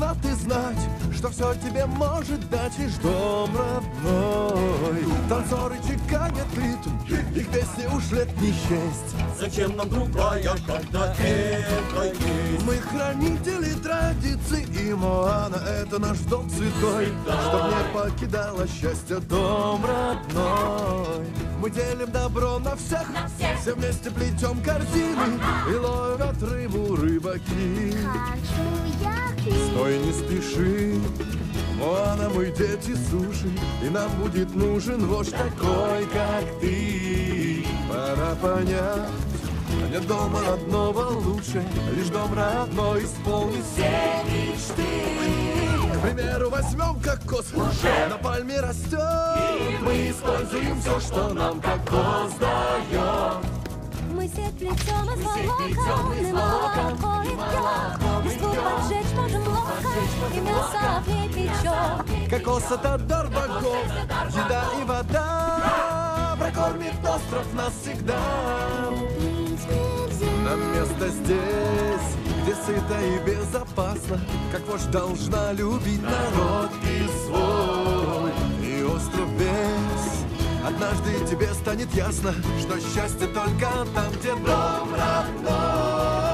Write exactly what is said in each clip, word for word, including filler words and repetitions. должна ты знать, что все тебе может дать лишь дом родной. Танцоры чеканят ритм, их песни уж лет не счесть. Зачем нам другая, когда это есть? Мы хранители традиций, и Моана — это наш дом святой, чтоб не покидало счастье дом родной. Мы делим добро на всех, на всех. Все вместе плетем корзины и ловят рыбу рыбаки. Стой, не спеши, Моана, мы дети суши, и нам будет нужен вождь такой, как ты. Пора понять, нет дома родного лучше, лишь дом родной исполнит все мечты. К примеру, возьмем кокос, уже на пальме растет, и мы используем все, что нам кокос дает. Мы все плетем из молока, и молоко идет, и скуп поджечь можем ловко, и мясо в ней печем. Кокос — это дар богов, еда и вода прокормит остров нас всегда. Нам место здесь, где сыто и безопасно, как вождь должна любить народ и свой. И остров весь однажды тебе станет ясно, что счастье только там, где дом родной.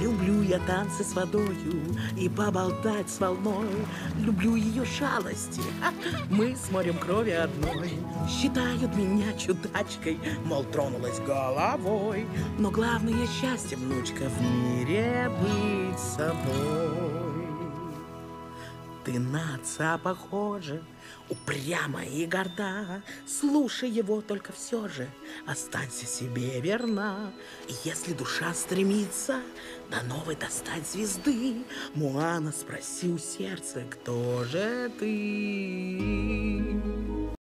Люблю я танцы с водою и поболтать с волной. Люблю ее шалости, мы с морем крови одной. Считают меня чудачкой, мол, тронулась головой. Но главное счастье, внучка, в мире быть собой. Ты на отца похожа, упряма и горда. Слушай его только все же, останься себе верна. И если душа стремится до новой достать звезды, Моана, спроси у сердца, кто же ты?